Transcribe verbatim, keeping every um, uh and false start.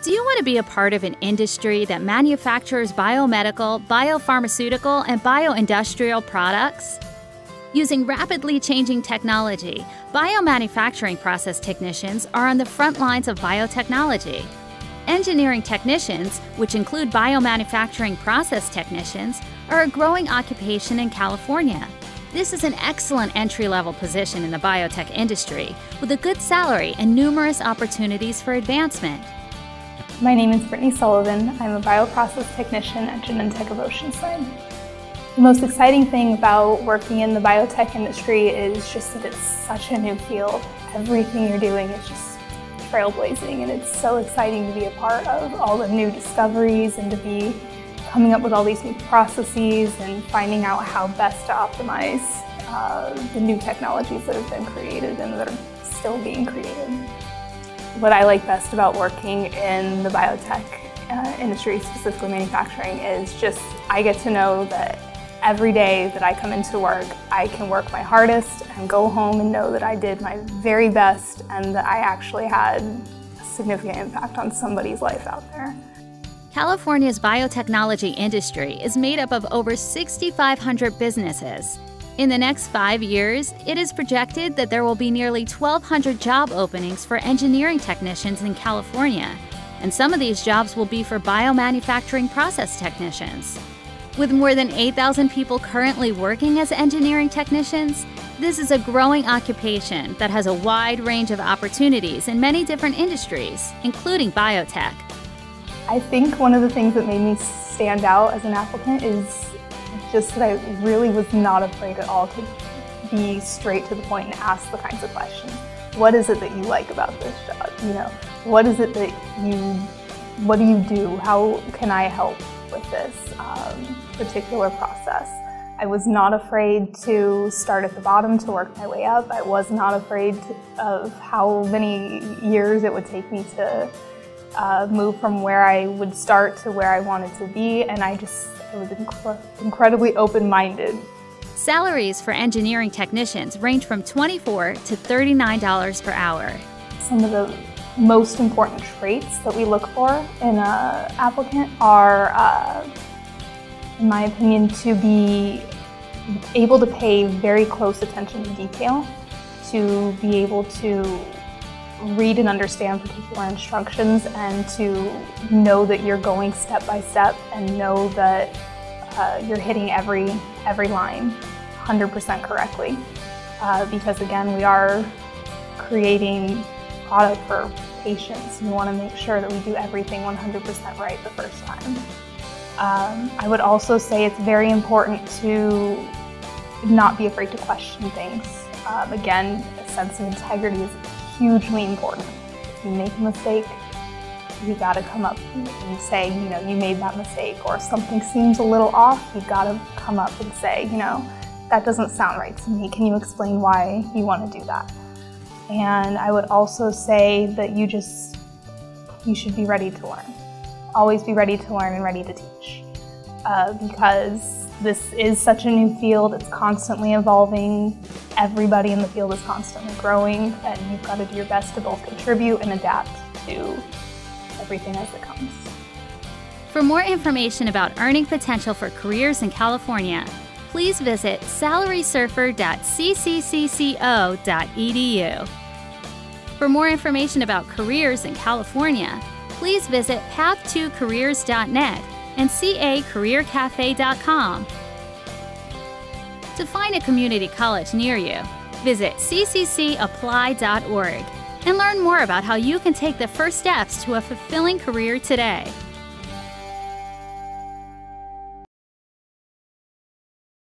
Do you want to be a part of an industry that manufactures biomedical, biopharmaceutical, and bioindustrial products? Using rapidly changing technology, biomanufacturing process technicians are on the front lines of biotechnology. Engineering technicians, which include biomanufacturing process technicians, are a growing occupation in California. This is an excellent entry-level position in the biotech industry with a good salary and numerous opportunities for advancement. My name is Brittany Sullivan. I'm a bioprocess technician at Genentech of Oceanside. The most exciting thing about working in the biotech industry is just that it's such a new field. Everything you're doing is just trailblazing, and it's so exciting to be a part of all the new discoveries and to be coming up with all these new processes and finding out how best to optimize uh, the new technologies that have been created and that are still being created. What I like best about working in the biotech uh, industry, specifically manufacturing, is just I get to know that every day that I come into work, I can work my hardest and go home and know that I did my very best and that I actually had a significant impact on somebody's life out there. California's biotechnology industry is made up of over six thousand five hundred businesses. In the next five years, it is projected that there will be nearly twelve hundred job openings for engineering technicians in California, and some of these jobs will be for biomanufacturing process technicians. With more than eight thousand people currently working as engineering technicians, this is a growing occupation that has a wide range of opportunities in many different industries, including biotech. I think one of the things that made me stand out as an applicant is just that I really was not afraid at all to be straight to the point and ask the kinds of questions. What is it that you like about this job? You know, what is it that you, what do you do? How can I help with this um, particular process? I was not afraid to start at the bottom to work my way up. I was not afraid to, of how many years it would take me to uh, move from where I would start to where I wanted to be, and I just I was inc incredibly open-minded. Salaries for engineering technicians range from twenty-four to thirty-nine dollars per hour. Some of the most important traits that we look for in an applicant are, uh, in my opinion, to be able to pay very close attention to detail, to be able to read and understand particular instructions, and to know that you're going step by step and know that uh, you're hitting every every line one hundred percent correctly. Uh, because again, we are creating product for patients. We want to make sure that we do everything one hundred percent right the first time. Um, I would also say it's very important to not be afraid to question things. Um, again, a sense of integrity is hugely important. If you make a mistake, you got to come up and say, you know, you made that mistake, or if something seems a little off, you got to come up and say, you know, that doesn't sound right to me. Can you explain why you want to do that? And I would also say that you just, you should be ready to learn. Always be ready to learn and ready to teach, uh, because this is such a new field. It's constantly evolving. Everybody in the field is constantly growing, and you've got to do your best to both contribute and adapt to everything as it comes. For more information about earning potential for careers in California, please visit salary surfer dot c c c c o dot e d u. For more information about careers in California, please visit path two careers dot net and c a career cafe dot com. To find a community college near you, visit c c c apply dot org and learn more about how you can take the first steps to a fulfilling career today.